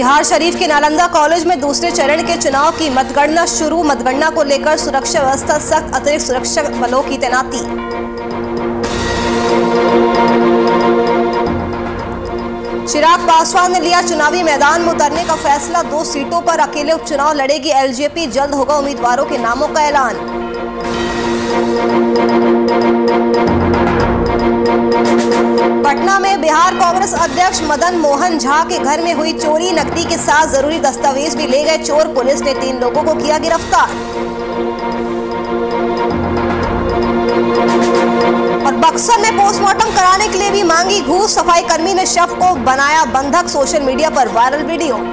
बिहार शरीफ के नालंदा कॉलेज में दूसरे चरण के चुनाव की मतगणना शुरू। मतगणना को लेकर सुरक्षा व्यवस्था सख्त, अतिरिक्त सुरक्षा बलों की तैनाती। चिराग पासवान ने लिया चुनावी मैदान में उतरने का फैसला। 2 सीटों पर अकेले उपचुनाव लड़ेगी एलजेपी, जल्द होगा उम्मीदवारों के नामों का ऐलान। पटना में बिहार कांग्रेस अध्यक्ष मदन मोहन झा के घर में हुई चोरी, नकदी के साथ जरूरी दस्तावेज भी ले गए चोर। पुलिस ने 3 लोगों को किया गिरफ्तार। और बक्सर में पोस्टमार्टम कराने के लिए भी मांगी घूस, सफाई कर्मी ने शव को बनाया बंधक, सोशल मीडिया पर वायरल वीडियो।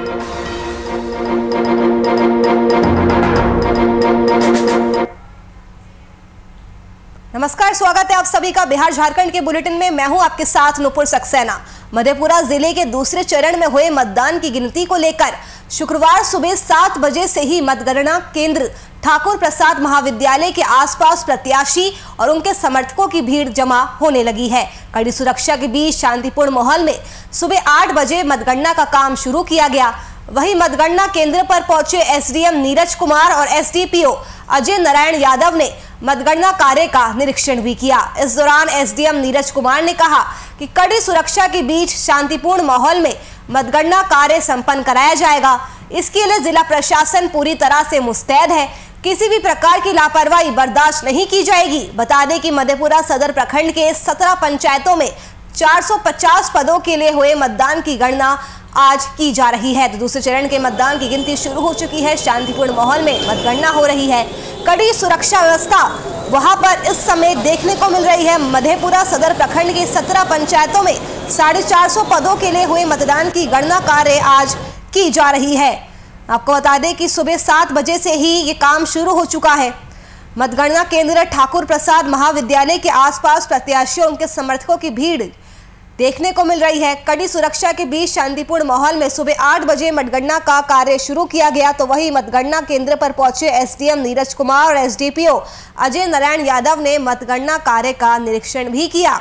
नमस्कार, स्वागत है आप सभी का बिहार झारखंड के बुलेटिन में। मैं हूं आपके साथ नूपुर सक्सेना। मधेपुरा जिले के दूसरे चरण में हुए मतदान की गिनती को लेकर शुक्रवार सुबह 7 बजे से ही मतगणना केंद्र ठाकुर प्रसाद महाविद्यालय के आसपास प्रत्याशी और उनके समर्थकों की भीड़ जमा होने लगी है। कड़ी सुरक्षा के बीच शांतिपूर्ण माहौल में सुबह 8 बजे मतगणना का काम शुरू किया गया। वहीं मतगणना केंद्र पर पहुंचे एसडीएम नीरज कुमार और एसडीपीओ अजय नारायण यादव ने मतगणना कार्य का निरीक्षण भी किया। इस दौरान एसडीएम नीरज कुमार ने कहा कि कड़ी सुरक्षा के बीच शांतिपूर्ण माहौल में मतगणना कार्य संपन्न कराया जाएगा। इसके लिए जिला प्रशासन पूरी तरह से मुस्तैद है, किसी भी प्रकार की लापरवाही बर्दाश्त नहीं की जाएगी। बता दें कि मधेपुरा सदर प्रखंड के 17 पंचायतों में 450 पदों के लिए हुए मतदान की गणना आज की जा रही है। तो दूसरे चरण के मतदान की गिनती शुरू हो चुकी है। शांतिपूर्ण माहौल में मतगणना हो रही है। कड़ी सुरक्षा व्यवस्था वहां पर इस समय देखने को मिल रही है। मधेपुरा सदर प्रखंड के 17 पंचायतों में 450 पदों के लिए हुए मतदान की गणना कार्य आज की जा रही है। आपको बता दें कि सुबह 7 बजे से ही ये काम शुरू हो चुका है। मतगणना केंद्र ठाकुर प्रसाद महाविद्यालय के आसपास प्रत्याशियों उनके समर्थकों की भीड़ देखने को मिल रही है। कड़ी सुरक्षा के बीच शांतिपूर्ण माहौल में सुबह 8 बजे मतगणना का कार्य शुरू किया गया। तो वही मतगणना केंद्र पर पहुंचे एसडीएम नीरज कुमार और एसडीपीओ अजय नारायण यादव ने मतगणना कार्य का निरीक्षण भी किया।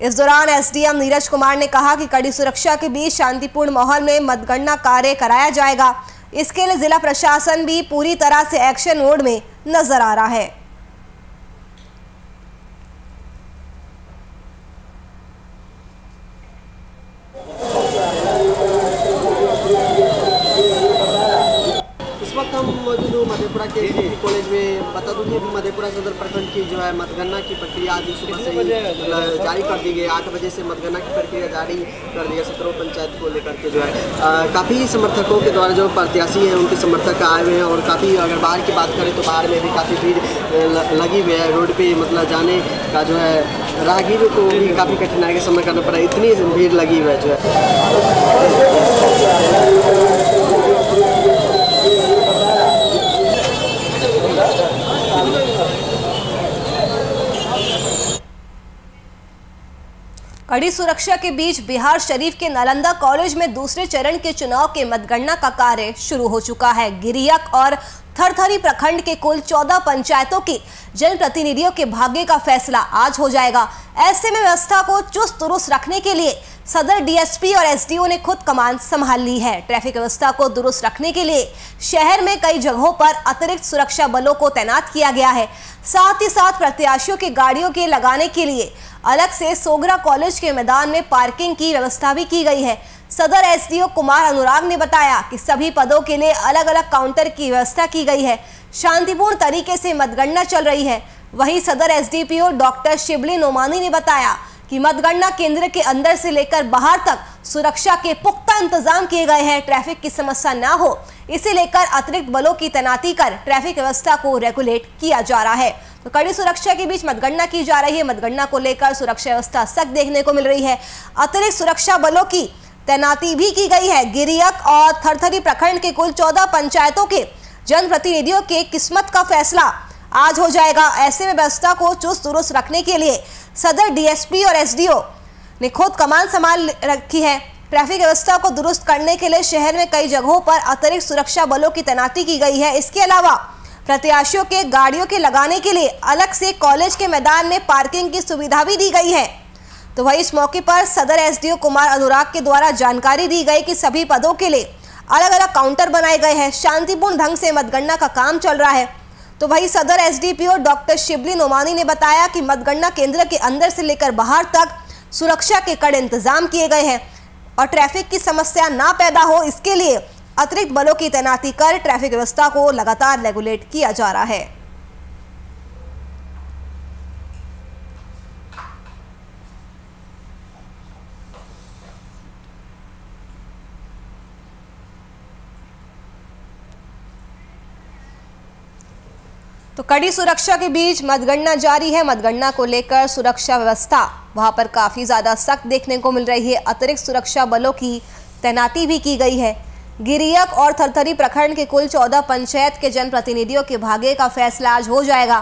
इस दौरान एसडीएम नीरज कुमार ने कहा कि कड़ी सुरक्षा के बीच शांतिपूर्ण माहौल में मतगणना कार्य कराया जाएगा। इसके लिए जिला प्रशासन भी पूरी तरह से एक्शन मोड में नजर आ रहा है। कॉलेज में बता दूँ कि मधेपुरा सदर प्रखंड की जो है मतगणना की प्रक्रिया आज सुबह से ही जारी कर दी गई। 8 बजे से मतगणना की प्रक्रिया जारी कर दी गई। 17 पंचायत को लेकर के जो है काफ़ी समर्थकों के द्वारा जो प्रत्याशी हैं उनके समर्थक आए हुए हैं और काफ़ी अगर बाहर की बात करें तो बाहर में भी काफ़ी भीड़ लगी हुई है। रोड पर मतलब जाने का जो है राहगीरों को भी काफ़ी कठिनाई का सामना करना पड़ा, इतनी भीड़ लगी हुई है जो है। कड़ी सुरक्षा के बीच बिहार शरीफ के नालंदा कॉलेज में दूसरे चरण के चुनाव के मतगणना का कार्य शुरू हो चुका है। गिरियक और थरथरी प्रखंड के कुल 14 पंचायतों के जनप्रतिनिधियों के भाग्य का फैसला आज हो जाएगा। ऐसे में व्यवस्था को चुस्त दुरुस्त रखने के लिए सदर डीएसपी और एसडीओ ने खुद कमान संभाल ली है। ट्रैफिक व्यवस्था को दुरुस्त रखने के लिए शहर में कई जगहों पर अतिरिक्त सुरक्षा बलों को तैनात किया गया है। साथ ही साथ प्रत्याशियों के गाड़ियों के लगाने के लिए अलग से सोगरा कॉलेज के मैदान में पार्किंग की व्यवस्था भी की गई है। सदर एसडीओ कुमार अनुराग ने बताया कि सभी पदों के लिए अलग अलग काउंटर की व्यवस्था की गई है। शांतिपूर्ण तरीके से मतगणना चल रही है। वहीं सदर एसडीपीओ डॉक्टर शिबली नोमानी ने बताया कि मतगणना केंद्र के अंदर से लेकर बाहर तक सुरक्षा के पुख्ता इंतजाम किए गए हैं। ट्रैफिक की समस्या ना हो इसे लेकर अतिरिक्त बलों की तैनाती कर ट्रैफिक व्यवस्था को रेगुलेट किया जा रहा है। तो कड़ी सुरक्षा के बीच मतगणना की जा रही है। मतगणना को लेकर सुरक्षा व्यवस्था सख्त देखने को मिल रही है। अतिरिक्त सुरक्षा बलों की तैनाती भी की गई है। गिरियक और थरथरी प्रखंड के कुल 14 पंचायतों के जनप्रतिनिधियों के किस्मत का फैसला आज हो जाएगा। ऐसे में व्यवस्था को चुस्त दुरुस्त रखने के लिए सदर डीएसपी और एसडीओ ने खुद कमान संभाल रखी है। ट्रैफिक व्यवस्था को दुरुस्त करने के लिए शहर में कई जगहों पर अतिरिक्त सुरक्षा बलों की तैनाती की गई है। इसके अलावा प्रत्याशियों के गाड़ियों के लगाने के लिए अलग से कॉलेज के मैदान में पार्किंग की सुविधा भी दी गई है। तो वही इस मौके पर सदर एसडीओ कुमार अनुराग के द्वारा जानकारी दी गई कि सभी पदों के लिए अलग अलग काउंटर बनाए गए हैं, शांतिपूर्ण ढंग से मतगणना का काम चल रहा है। तो वही सदर एसडीपीओ डॉक्टर शिबली नोमानी ने बताया कि मतगणना केंद्र के अंदर से लेकर बाहर तक सुरक्षा के कड़े इंतजाम किए गए हैं और ट्रैफिक की समस्या ना पैदा हो इसके लिए अतिरिक्त बलों की तैनाती कर ट्रैफिक व्यवस्था को लगातार रेगुलेट किया जा रहा है। तो कड़ी सुरक्षा के बीच मतगणना जारी है। मतगणना को लेकर सुरक्षा व्यवस्था वहां पर काफ़ी ज़्यादा सख्त देखने को मिल रही है। अतिरिक्त सुरक्षा बलों की तैनाती भी की गई है। गिरियक और थरथरी प्रखंड के कुल 14 पंचायत के जनप्रतिनिधियों के भाग्य का फैसला आज हो जाएगा।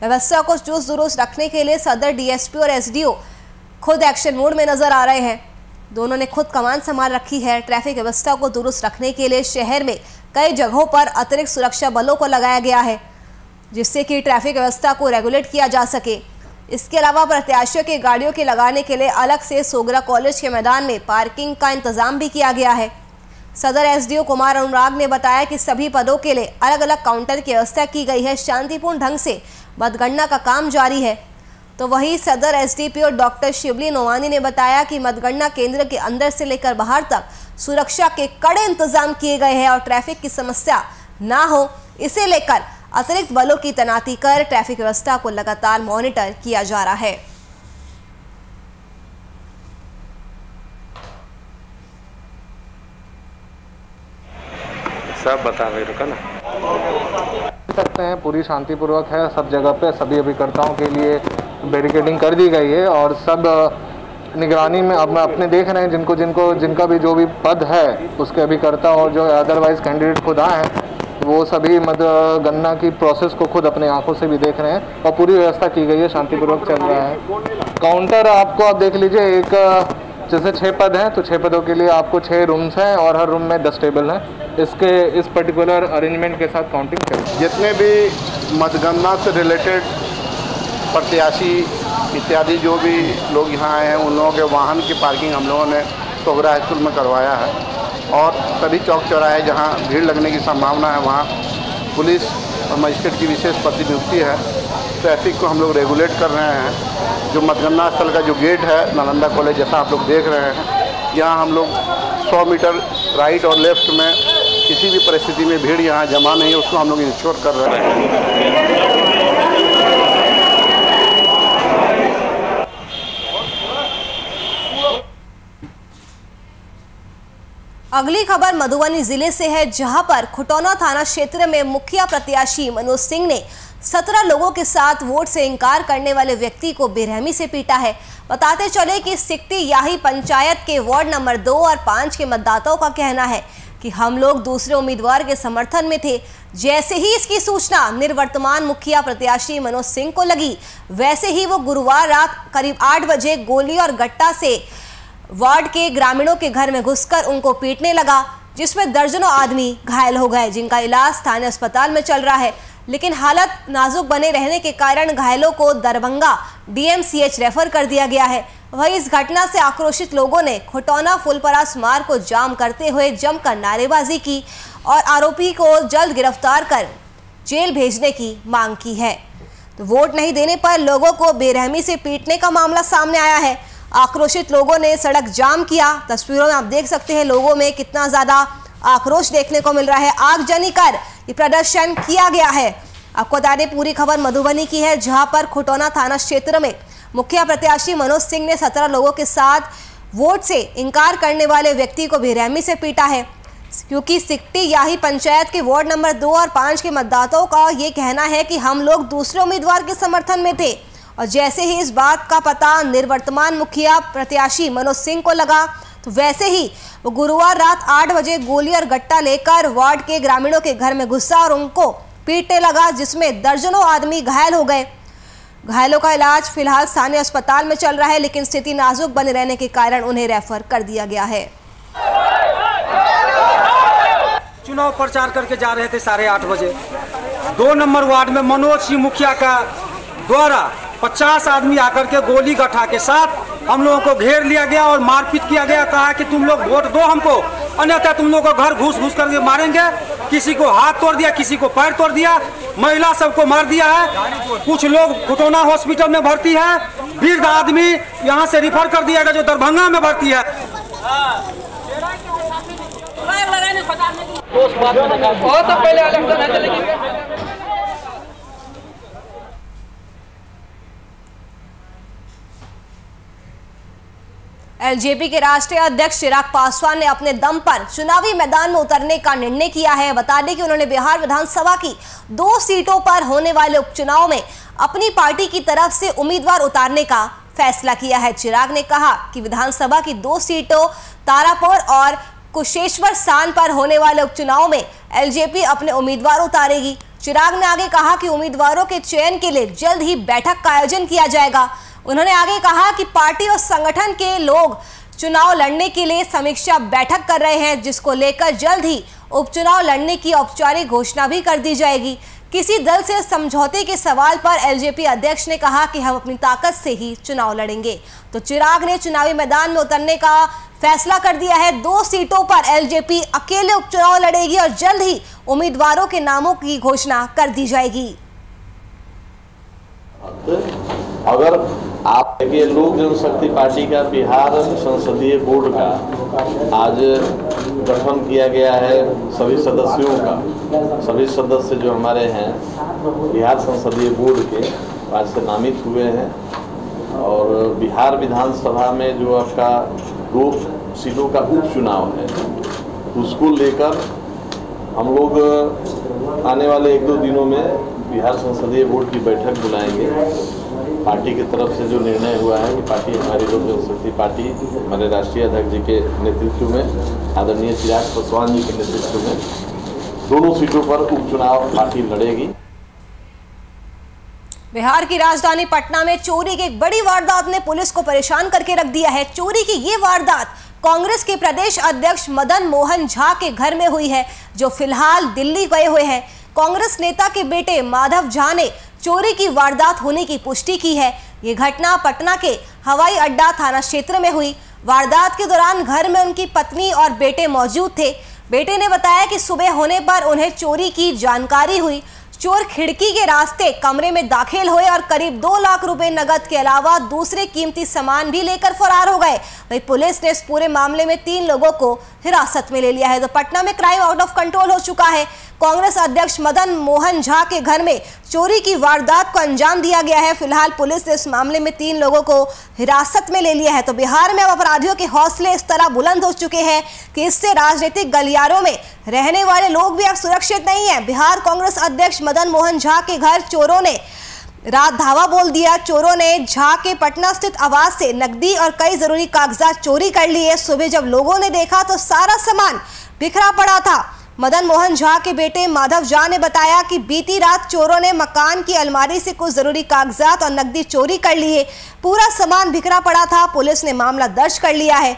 व्यवस्था को चुस्त दुरुस्त रखने के लिए सदर डीएसपी और एसडीओ खुद एक्शन मोड में नजर आ रहे हैं। दोनों ने खुद कमान संभाल रखी है। ट्रैफिक व्यवस्था को दुरुस्त रखने के लिए शहर में कई जगहों पर अतिरिक्त सुरक्षा बलों को लगाया गया है, जिससे कि ट्रैफिक व्यवस्था को रेगुलेट किया जा सके। इसके अलावा प्रत्याशियों के गाड़ियों के लगाने के लिए अलग से सोगरा कॉलेज के मैदान में पार्किंग का इंतजाम भी किया गया है। सदर एसडीओ कुमार अनुराग ने बताया कि सभी पदों के लिए अलग अलग काउंटर की व्यवस्था की गई है। शांतिपूर्ण ढंग से मतगणना का काम जारी है। तो वही सदर एसडीपीओ डॉक्टर शिबली नोमानी ने बताया कि मतगणना केंद्र के अंदर से लेकर बाहर तक सुरक्षा के कड़े इंतजाम किए गए हैं और ट्रैफिक की समस्या ना हो इसे लेकर अतिरिक्त बलों की तैनाती कर ट्रैफिक व्यवस्था को लगातार मॉनिटर किया जा रहा है। सब बता रहे ना सकते हैं, पूरी शांतिपूर्वक है। सब जगह पे सभी अभिकर्ताओं के लिए बैरिकेडिंग कर दी गई है और सब निगरानी में अपने देख रहे हैं। जिनको जिनको जिनका भी जो भी पद है उसके अभिकर्ता और जो अदरवाइज कैंडिडेट खुद आए हैं वो सभी मतगणना की प्रोसेस को खुद अपनी आंखों से भी देख रहे हैं और पूरी व्यवस्था की गई है, शांतिपूर्वक चल रहा है। काउंटर आपको आप देख लीजिए, एक जैसे 6 पद हैं तो 6 पदों के लिए आपको 6 रूम्स हैं और हर रूम में 10 टेबल हैं। इस पर्टिकुलर अरेंजमेंट के साथ काउंटिंग करें। जितने भी मतगणना से रिलेटेड प्रत्याशी इत्यादि जो भी लोग यहाँ आए हैं उन लोगों के वाहन की पार्किंग हम लोगों ने सोगरा हाई स्कूल में करवाया है और सभी चौक चौराहे जहाँ भीड़ लगने की संभावना है वहाँ पुलिस और मजिस्ट्रेट की विशेष प्रतिनियुक्ति है। ट्रैफिक को हम लोग रेगुलेट कर रहे हैं। जो मतगणना स्थल का जो गेट है नालंदा कॉलेज, जैसा आप लोग देख रहे हैं, यहाँ हम लोग 100 मीटर राइट और लेफ्ट में किसी भी परिस्थिति में भीड़ यहाँ जमा नहीं है, उसको हम लोग इंश्योर कर रहे हैं। अगली खबर मधुबनी जिले से है, जहां पर खुटौना थाना क्षेत्र में मुखिया प्रत्याशी मनोज सिंह ने 17 लोगों के साथ वोट से इंकार करने वाले व्यक्ति को बेरहमी से पीटा है। बताते चले कि सिकटी याही पंचायत के वार्ड नंबर 2 और 5 के मतदाताओं का कहना है कि हम लोग दूसरे उम्मीदवार के समर्थन में थे। जैसे ही इसकी सूचना निर्वर्तमान मुखिया प्रत्याशी मनोज सिंह को लगी, वैसे ही वो गुरुवार रात करीब 8 बजे गोली और गट्टा से वार्ड के ग्रामीणों के घर में घुसकर उनको पीटने लगा, जिसमें दर्जनों आदमी घायल हो गए, जिनका इलाज स्थानीय अस्पताल में चल रहा है। लेकिन हालत नाजुक बने रहने के कारण घायलों को दरभंगा डीएमसीएच रेफर कर दिया गया है। वहीं इस घटना से आक्रोशित लोगों ने खुटौना फुलपरास मार्ग को जाम करते हुए जमकर नारेबाजी की और आरोपी को जल्द गिरफ्तार कर जेल भेजने की मांग की है। तो वोट नहीं देने पर लोगों को बेरहमी से पीटने का मामला सामने आया है। आक्रोशित लोगों ने सड़क जाम किया। तस्वीरों में आप देख सकते हैं लोगों में कितना ज़्यादा आक्रोश देखने को मिल रहा है। आगजनी कर ये प्रदर्शन किया गया है। आपको बता दें पूरी खबर मधुबनी की है, जहां पर खुटौना थाना क्षेत्र में मुखिया प्रत्याशी मनोज सिंह ने 17 लोगों के साथ वोट से इंकार करने वाले व्यक्ति को बेरहमी से पीटा है, क्योंकि सिकटी याही पंचायत के वार्ड नंबर 2 और 5 के मतदाताओं का ये कहना है कि हम लोग दूसरे उम्मीदवार के समर्थन में थे। और जैसे ही इस बात का पता निर्वर्तमान मुखिया प्रत्याशी मनोज सिंह को लगा, तो वैसे ही वो गुरुवार रात 8 बजे गोली और गट्टा लेकर वार्ड के ग्रामीणों के घर में घुसा और उनको पीटने लगा, जिसमें दर्जनों आदमी घायल हो गए। घायलों का इलाज फिलहाल स्थानीय अस्पताल में चल रहा है, लेकिन स्थिति नाजुक बने रहने के कारण उन्हें रेफर कर दिया गया है। चुनाव प्रचार करके जा रहे थे 8:30 बजे 2 नंबर वार्ड में मनोज सिंह मुखिया का द्वारा 50 आदमी आकर के गोली गठा के साथ हम लोगों को घेर लिया गया और मारपीट किया गया। कहा कि तुम लोग वोट दो हमको, अन्यथा तुम लोगों को घर घुस घुस करके मारेंगे। किसी को हाथ तोड़ दिया, किसी को पैर तोड़ दिया, महिला सबको मार दिया है। कुछ लोग खुटौना हॉस्पिटल में भर्ती है, वृद्ध आदमी यहाँ से रिफर कर दिया गया जो दरभंगा में भर्ती है। एलजेपी के राष्ट्रीय अध्यक्ष चिराग पासवान ने अपने दम पर चुनावी मैदान में उतरने का निर्णय किया है। बता दें कि उन्होंने बिहार विधानसभा की 2 सीटों पर होने वाले उपचुनाव में अपनी पार्टी की तरफ से उम्मीदवार उतारने का फैसला किया है। चिराग ने कहा कि विधानसभा की 2 सीटों तारापुर और कुशेश्वर स्थान पर होने वाले उपचुनाव में एलजेपी अपने उम्मीदवार उतारेगी। चिराग ने आगे कहा कि उम्मीदवारों के चयन के लिए जल्द ही बैठक का आयोजन किया जाएगा। उन्होंने आगे कहा कि पार्टी और संगठन के लोग चुनाव लड़ने के लिए समीक्षा बैठक कर रहे हैं, जिसको लेकर जल्द ही उपचुनाव लड़ने की औपचारिक घोषणा भी कर दी जाएगी। किसी दल से समझौते के सवाल पर एलजेपी अध्यक्ष ने कहा कि हम अपनी ताकत से ही चुनाव लड़ेंगे। तो चिराग ने चुनावी मैदान में उतरने का फैसला कर दिया है। 2 सीटों पर एलजेपी अकेले उपचुनाव लड़ेगी और जल्द ही उम्मीदवारों के नामों की घोषणा कर दी जाएगी। अगर आप देखिए, लोक जनशक्ति पार्टी का बिहार संसदीय बोर्ड का आज गठन किया गया है। सभी सदस्यों का, सभी सदस्य जो हमारे हैं बिहार संसदीय बोर्ड के, आज से नामित हुए हैं। और बिहार विधानसभा में जो आपका 2 सीटों का उपचुनाव है, उसको लेकर हम लोग आने वाले 1-2 दिनों में बिहार संसदीय बोर्ड की बैठक बुलाएंगे। पार्टी की तरफ से जो निर्णय हुआ है कि पार्टी, हमारी लोक जनशक्ति पार्टी हमारे राष्ट्रीय अध्यक्ष जी के नेतृत्व में, आदरणीय चिराग पासवान जी के नेतृत्व में, दोनों सीटों पर उपचुनाव पार्टी लड़ेगी। बिहार की राजधानी पटना में चोरी की एक बड़ी वारदात ने पुलिस को परेशान करके रख दिया है। चोरी की ये वारदात कांग्रेस के प्रदेश अध्यक्ष मदन मोहन झा के घर में हुई है, जो फिलहाल दिल्ली गए हुए हैं। कांग्रेस नेता के बेटे माधव झा ने चोरी की वारदात होने की पुष्टि की है। ये घटना पटना के हवाई अड्डा थाना क्षेत्र में हुई। वारदात के दौरान घर में उनकी पत्नी और बेटे मौजूद थे। बेटे ने बताया कि सुबह होने पर उन्हें चोरी की जानकारी हुई। चोर खिड़की के रास्ते कमरे में दाखिल हुए और करीब 2 लाख रुपए नकद के अलावा दूसरे कीमती सामान भी लेकर फरार हो गए। वही पुलिस ने इस पूरे मामले में 3 लोगों को हिरासत में ले लिया है। तो पटना में क्राइम आउट ऑफ कंट्रोल हो चुका है। कांग्रेस अध्यक्ष मदन मोहन झा के घर में चोरी की वारदात को अंजाम दिया गया है। फिलहाल पुलिस ने इस मामले में 3 लोगों को हिरासत में ले लिया है। तो बिहार में अब अपराधियों के हौसले इस तरह बुलंद हो चुके हैं कि इससे राजनीतिक गलियारों में रहने वाले लोग भी अब सुरक्षित नहीं है। बिहार कांग्रेस अध्यक्ष मदन मोहन झा के घर चोरों ने रात धावा बोल दिया। चोरों ने झा के पटना स्थित आवास से नकदी और कई जरूरी कागजात चोरी कर लिए। सुबह जब लोगों ने देखा तो सारा सामान बिखरा पड़ा था। मदन मोहन झा के बेटे माधव झा ने बताया कि बीती रात चोरों ने मकान की अलमारी से कुछ जरूरी कागजात और नकदी चोरी कर लिए। पूरा सामान बिखरा पड़ा था। पुलिस ने मामला दर्ज कर लिया है।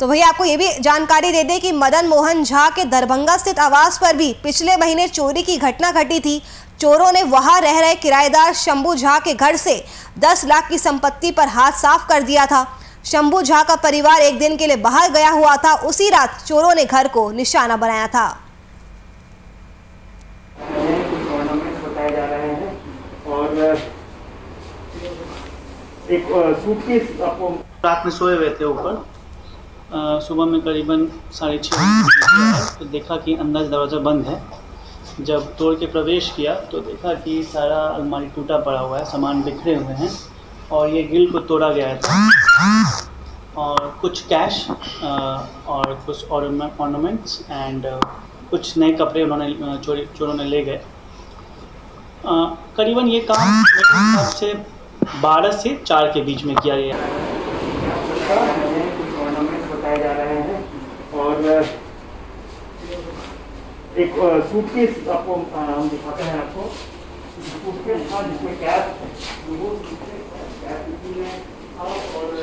तो भैया आपको ये भी जानकारी दे दें कि मदन मोहन झा के दरभंगा स्थित आवास पर भी पिछले महीने चोरी की घटना घटी थी। चोरों ने वहां रह रहे किराएदार शंभू झा के घर से 10 लाख की संपत्ति पर हाथ साफ कर दिया था। शंभू झा का परिवार एक दिन के लिए बाहर गया हुआ था। उसी रात चोरों ने घर को निशाना बनाया था। बताए जा रहे हैं और एक सूटकेस आपको रात में सोए हुए थे ऊपर, सुबह में करीबन 6:30 बजे देखा कि अंदर दरवाज़ा बंद है। जब तोड़ के प्रवेश किया तो देखा कि सारा अलमारी टूटा पड़ा हुआ है, सामान बिखरे हुए हैं और ये ग्रिल को तोड़ा गया था। और कुछ कैश और कुछ ऑर्नामेंट्स एंड कुछ नए कपड़े उन्होंने चोरों ने ले गए। करीबन ये काम से 12 से 4 के बीच में किया गया है। जा रहे हैं और एक सूटकेस आपको हम दिखाते हैं। आपको सूटकेस था जिसमें कैश था और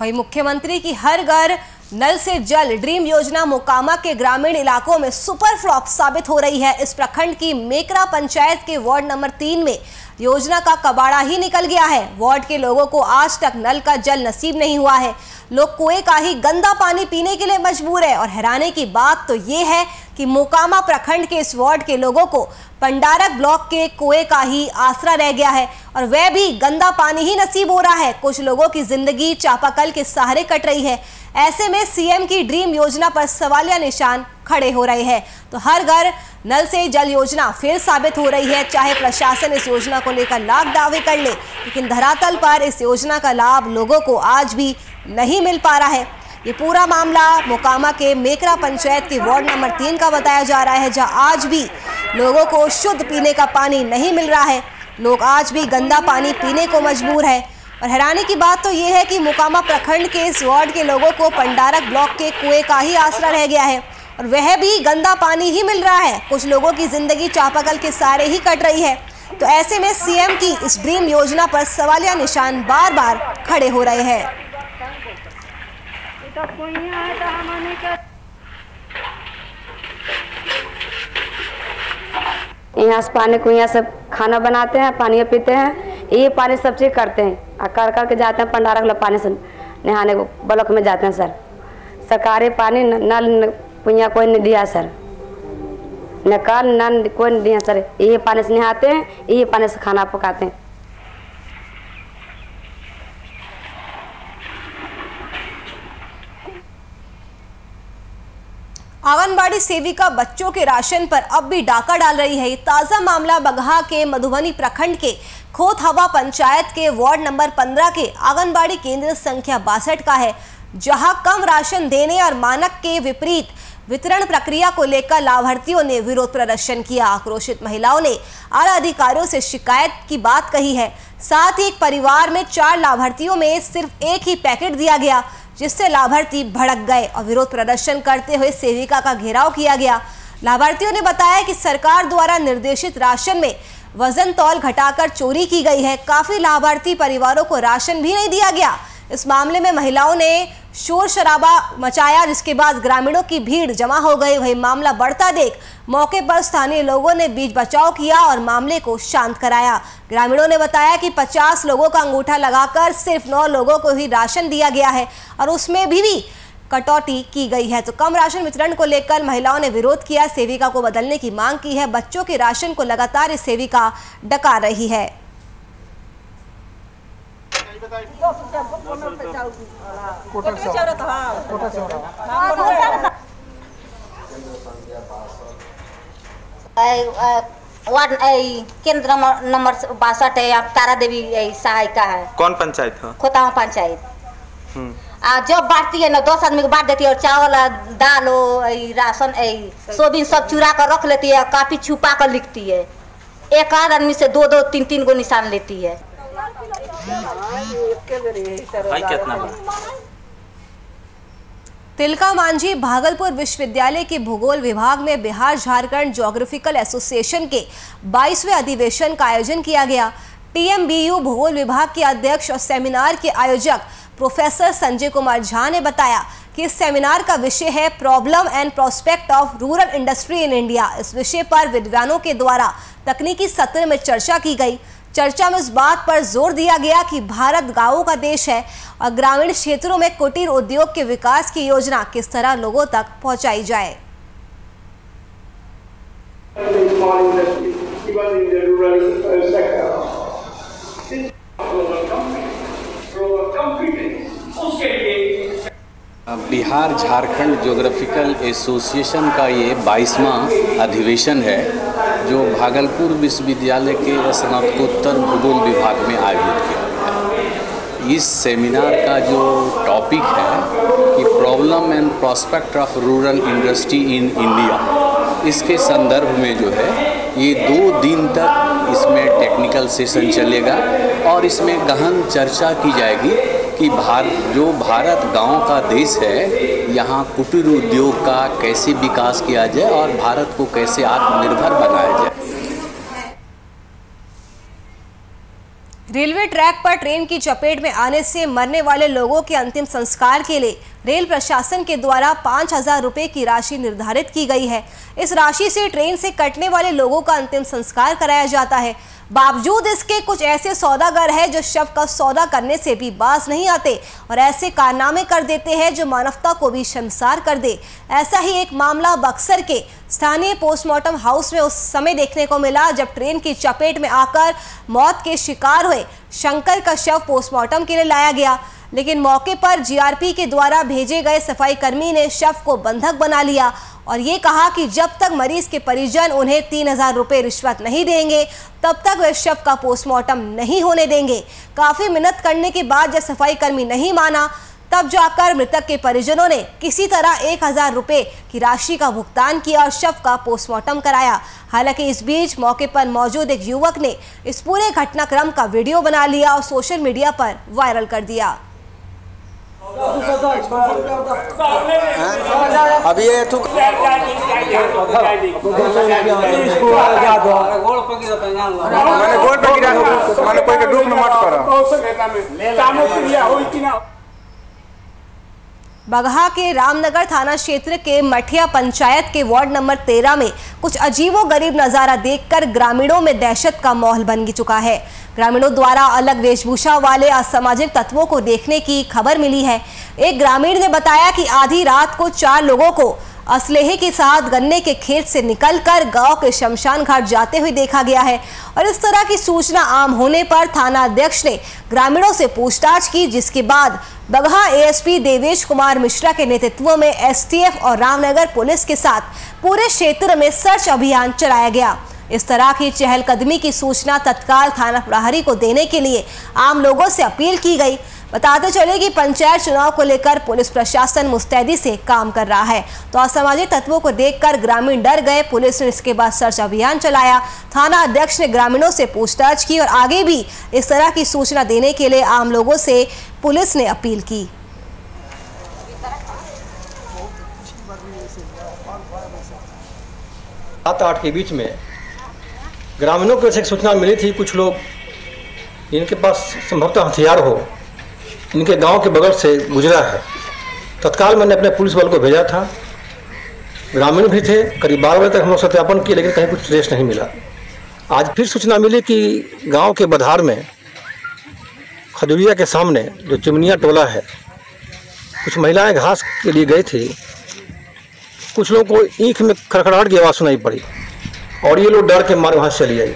वही मुख्यमंत्री की हर घर नल से जल ड्रीम योजना मोकामा के ग्रामीण इलाकों में सुपर फ्लॉप साबित हो रही है। इस प्रखंड की मेकरा पंचायत के वार्ड नंबर 3 में योजना का कबाड़ा ही निकल गया है। वार्ड के लोगों को आज तक नल का जल नसीब नहीं हुआ है। लोग कुएं का ही गंदा पानी पीने के लिए मजबूर है। और हैरानी की बात तो ये है कि मोकामा प्रखंड के इस वार्ड के लोगों को पंडारक ब्लॉक के कुएं का ही आसरा रह गया है और वह भी गंदा पानी ही नसीब हो रहा है। कुछ लोगों की जिंदगी चापाकल के सहारे कट रही है। ऐसे में सीएम की ड्रीम योजना पर सवालिया निशान खड़े हो रहे हैं। तो हर घर नल से जल योजना फिर साबित हो रही है। चाहे प्रशासन इस योजना को लेकर लाख दावे कर ले, लेकिन धरातल पर इस योजना का लाभ लोगों को आज भी नहीं मिल पा रहा है। ये पूरा मामला मोकामा के मेकरा पंचायत के वार्ड नंबर 3 का बताया जा रहा है, जहां आज भी लोगों को शुद्ध पीने का पानी नहीं मिल रहा है। लोग आज भी गंदा पानी पीने को मजबूर है। और हैरानी की बात तो ये है कि मोकामा प्रखंड के इस वार्ड के लोगों को पंडारक ब्लॉक के कुएं का ही आसरा रह गया है और वह भी गंदा पानी ही मिल रहा है। कुछ लोगों की जिंदगी चापाकल के सहारे ही कट रही है। तो ऐसे में सीएम की इस ड्रीम योजना पर सवालिया निशान बार बार खड़े हो रहे हैं। यहाँ से पानी कुइया सब खाना बनाते हैं, पानी पीते हैं, ये पानी सब चीज करते हैं और कर करके जाते हैं पंडारक लोग पानी से नहाने को ब्लॉक में जाते हैं। सर सरकारी पानी नल कुइया कोई नहीं दिया सर, न कल न कोई नहीं दिया सर। यही पानी से नहाते हैं, यही पानी से खाना पकाते हैं। आंगनबाड़ी सेविका बच्चों के राशन पर अब भी डाका डाल रही है। ये ताज़ा मामला बगहा के मधुबनी प्रखंड के खोथावा पंचायत के वार्ड नंबर 15 के आंगनबाड़ी केंद्र संख्या 62 का है, जहां कम राशन देने और मानक के विपरीत वितरण प्रक्रिया को लेकर लाभार्थियों ने विरोध प्रदर्शन किया। आक्रोशित महिलाओं ने आला अधिकारियों से शिकायत की बात कही है। साथ ही एक परिवार में 4 लाभार्थियों में सिर्फ एक ही पैकेट दिया गया, जिससे लाभार्थी भड़क गए और विरोध प्रदर्शन करते हुए सेविका का घेराव किया गया। लाभार्थियों ने बताया कि सरकार द्वारा निर्देशित राशन में वजन तौल घटाकर चोरी की गई है। काफी लाभार्थी परिवारों को राशन भी नहीं दिया गया। इस मामले में महिलाओं ने शोर शराबा मचाया, जिसके बाद ग्रामीणों की भीड़ जमा हो गई। वही मामला बढ़ता देख मौके पर स्थानीय लोगों ने बीच बचाव किया और मामले को शांत कराया। ग्रामीणों ने बताया कि 50 लोगों का अंगूठा लगाकर सिर्फ 9 लोगों को ही राशन दिया गया है और उसमें भी कटौती की गई है। तो कम राशन वितरण को लेकर महिलाओं ने विरोध किया, सेविका को बदलने की मांग की है। बच्चों के राशन को लगातार सेविका डका रही है। वार्ड केंद्र नंबर 62 है। आप तारा देवी सहायिका है। कौन पंचायत है? खोतावा पंचायत। जब बांटती है ना 10 आदमी को बांट देती है और चावल दाल हो राशन सोयाबीन सब चुरा कर रख लेती है। काफी छुपा कर लिखती है। एक आध आदमी से 2-2, 3-3 को निशान लेती है। तिलका मांझी भागलपुर विश्वविद्यालय के भूगोल विभाग में बिहार झारखंड ज्योग्राफिकल एसोसिएशन के 22वें अधिवेशन का आयोजन किया गया। टीएमबीयू भूगोल विभाग के अध्यक्ष और सेमिनार के आयोजक प्रोफेसर संजय कुमार झा ने बताया कि इस सेमिनार का विषय है problem and prospect of rural industry in India. इस विषय पर विद्वानों के द्वारा तकनीकी सत्र में चर्चा की गई। चर्चा में इस बात पर जोर दिया गया कि भारत गांवों का देश है और ग्रामीण क्षेत्रों में कुटीर उद्योग के विकास की योजना किस तरह लोगों तक पहुंचाई जाए। बिहार झारखंड ज्योग्राफिकल एसोसिएशन का ये 22वां अधिवेशन है, जो भागलपुर विश्वविद्यालय के स्नातकोत्तर भूगोल विभाग में आयोजित किया गया है। इस सेमिनार का जो टॉपिक है कि problem and prospect of rural industry in India, इसके संदर्भ में जो है ये 2 दिन तक इसमें टेक्निकल सेशन चलेगा और इसमें गहन चर्चा की जाएगी कि भारत गांव का देश है, यहाँ कुटीर उद्योग का कैसे विकास किया जाए और भारत को कैसे आत्मनिर्भर बनाया जाए। रेलवे ट्रैक पर ट्रेन की चपेट में आने से मरने वाले लोगों के अंतिम संस्कार के लिए रेल प्रशासन के द्वारा 5,000 रुपये की राशि निर्धारित की गई है। इस राशि से ट्रेन से कटने वाले लोगों का अंतिम संस्कार कराया जाता है। बावजूद इसके कुछ ऐसे सौदागर हैं जो शव का सौदा करने से भी बाज नहीं आते और ऐसे कारनामे कर देते हैं जो मानवता को भी शर्मसार कर दे। ऐसा ही एक मामला बक्सर के स्थानीय पोस्टमार्टम हाउस में उस समय देखने को मिला जब ट्रेन की चपेट में आकर मौत के शिकार हुए शंकर का शव पोस्टमार्टम के लिए लाया गया, लेकिन मौके पर जीआरपी के द्वारा भेजे गए सफाई कर्मी ने शव को बंधक बना लिया और ये कहा कि जब तक मरीज के परिजन उन्हें 3,000 रुपये रिश्वत नहीं देंगे तब तक वे शव का पोस्टमार्टम नहीं होने देंगे। काफ़ी मिन्नत करने के बाद जब सफाई कर्मी नहीं माना तब जाकर मृतक के परिजनों ने किसी तरह 1,000 रुपये की राशि का भुगतान किया और शव का पोस्टमार्टम कराया। हालांकि इस बीच मौके पर मौजूद एक युवक ने इस पूरे घटनाक्रम का वीडियो बना लिया और सोशल मीडिया पर वायरल कर दिया। अब ये तो बगहा के रामनगर थाना क्षेत्र के मठिया पंचायत के वार्ड नंबर 13 में कुछ अजीबोगरीब नज़ारा देखकर ग्रामीणों में दहशत का माहौल बन चुका है। ग्रामीणों द्वारा अलग वेशभूषा वाले असामाजिक तत्वों को देखने की खबर मिली है। एक ग्रामीण ने बताया कि आधी रात को 4 लोगों को असलहे के साथ गन्ने के खेत से निकलकर गांव के शमशान घाट जाते हुए देखा गया है और इस तरह की सूचना आम होने पर थाना अध्यक्ष ने ग्रामीणों से पूछताछ की, जिसके बाद बगहा एएसपी देवेश कुमार मिश्रा के नेतृत्व में एसटीएफ और रामनगर पुलिस के साथ पूरे क्षेत्र में सर्च अभियान चलाया गया। इस तरह की चहलकदमी की सूचना तत्काल थाना प्रभारी को देने के लिए आम लोगों से अपील की गई। बताते चले कि पंचायत चुनाव को लेकर पुलिस प्रशासन मुस्तैदी से काम कर रहा है तो असामाजिक तत्वों को देखकर ग्रामीण डर गए। पुलिस ने इसके बाद सर्च अभियान चलाया। थाना अध्यक्ष ने ग्रामीणों से पूछताछ की और आगे भी इस तरह की सूचना देने के लिए आम लोगों से पुलिस ने अपील की। रात 8 के बीच में ग्रामीणों को ऐसी सूचना मिली थी, कुछ लोग जिनके पास संभवतः हथियार हो इनके गांव के बगल से गुजरा है। तत्काल मैंने अपने पुलिस बल को भेजा था, ग्रामीण भी थे। करीब 12 बजे तक हम लोग सत्यापन किए लेकिन कहीं कुछ ट्रेस नहीं मिला। आज फिर सूचना मिली कि गांव के बधार में खजुरिया के सामने जो चिमनिया टोला है, कुछ महिलाएं घास के लिए गई थी। कुछ लोगों को ईंख में खड़खड़ाहट की आवाज़ सुनाई पड़ी और ये लोग डर के मारे वहाँ से चली आई।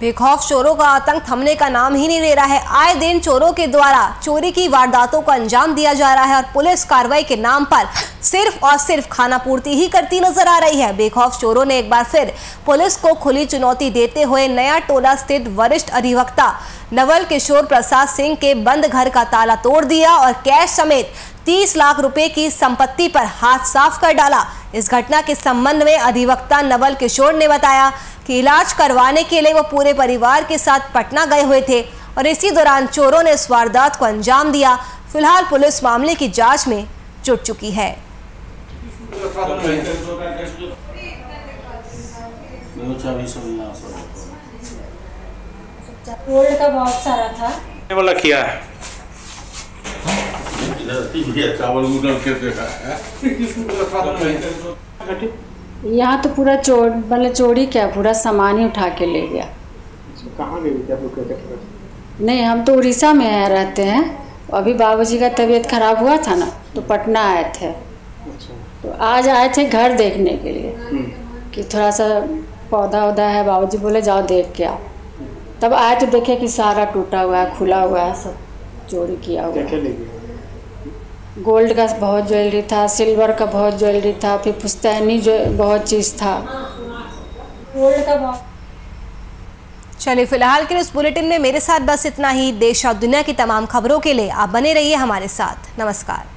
बेखौफ चोरों का आतंक थमने का नाम ही नहीं ले रहा है। आए दिन चोरों के द्वारा चोरी की वारदातों को अंजाम दिया जा रहा है और पुलिस कार्रवाई के नाम पर सिर्फ और सिर्फ खाना पूर्ति ही करती नजर आ रही है। बेखौफ चोरों ने एक बार फिर पुलिस को खुली चुनौती देते हुए नया टोला स्थित वरिष्ठ अधिवक्ता नवल किशोर प्रसाद सिंह के बंद घर का ताला तोड़ दिया और कैश समेत 30 लाख रुपए की संपत्ति पर हाथ साफ कर डाला। इस घटना के संबंध में अधिवक्ता नवल किशोर ने बताया कि इलाज करवाने के लिए वो पूरे परिवार के साथ पटना गए हुए थे और इसी दौरान चोरों ने इस वारदात को अंजाम दिया। फिलहाल पुलिस मामले की जांच में जुट चुकी है। गोल्ड का बहुत सारा था वाला किया यहाँ तो पूरा चोर मतलब चोरी क्या पूरा सामान ही उठा के ले गया। कहाँ नहीं, हम तो उड़ीसा में रहते हैं। अभी बाबूजी का तबीयत खराब हुआ था ना तो पटना आए थे। तो आज आए थे घर देखने के लिए कि थोड़ा सा पौधा उधा है। बाबूजी बोले जाओ देख के आओ। तब आए तो देखे कि सारा टूटा हुआ है, खुला हुआ है, सब चोरी किया हुआ है। गोल्ड का बहुत ज्वेलरी था, सिल्वर का बहुत ज्वेलरी था, फिर पुश्तैनी जो बहुत चीज़ था, गोल्ड का बहुत। चलिए फिलहाल के लिए इस बुलेटिन में मेरे साथ बस इतना ही। देश और दुनिया की तमाम खबरों के लिए आप बने रहिए हमारे साथ। नमस्कार।